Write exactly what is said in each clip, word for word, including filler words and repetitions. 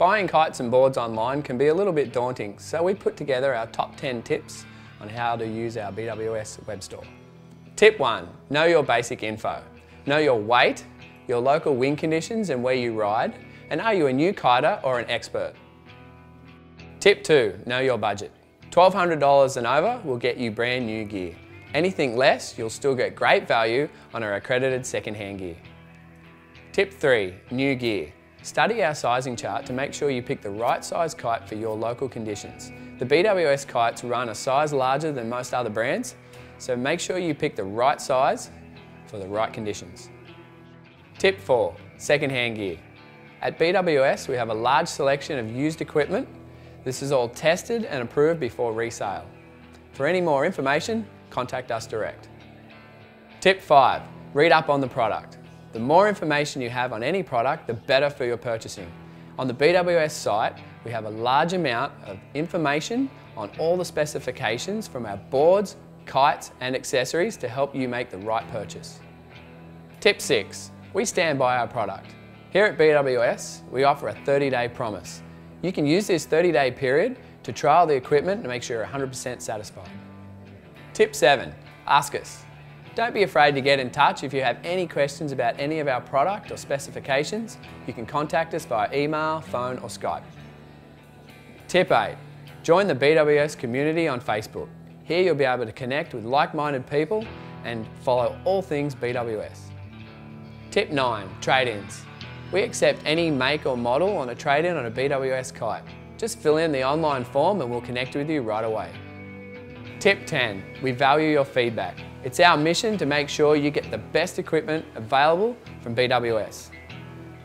Buying kites and boards online can be a little bit daunting, so we put together our top ten tips on how to use our B W S web store. Tip one. Know your basic info. Know your weight, your local wind conditions and where you ride, and are you a new kiter or an expert? Tip two. Know your budget. twelve hundred dollars and over will get you brand new gear. Anything less, you'll still get great value on our accredited second-hand gear. Tip three. New gear. Study our sizing chart to make sure you pick the right size kite for your local conditions. The B W S kites run a size larger than most other brands, so make sure you pick the right size for the right conditions. Tip four. Second-hand gear. At B W S, we have a large selection of used equipment. This is all tested and approved before resale. For any more information, contact us direct. Tip five. Read up on the product. The more information you have on any product, the better for your purchasing. On the B W S site, we have a large amount of information on all the specifications from our boards, kites and accessories to help you make the right purchase. Tip six. We stand by our product. Here at B W S, we offer a thirty day promise. You can use this thirty day period to trial the equipment to make sure you're one hundred percent satisfied. Tip seven. Ask us. Don't be afraid to get in touch if you have any questions about any of our product or specifications. You can contact us via email, phone or Skype. Tip eight. Join the B W S community on Facebook. Here you'll be able to connect with like-minded people and follow all things B W S. Tip nine. Trade-ins. We accept any make or model on a trade-in on a B W S kite. Just fill in the online form and we'll connect with you right away. Tip ten. We value your feedback. It's our mission to make sure you get the best equipment available from B W S.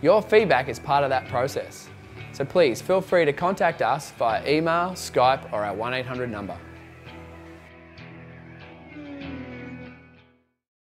Your feedback is part of that process, so please feel free to contact us via email, Skype or our one eight hundred number.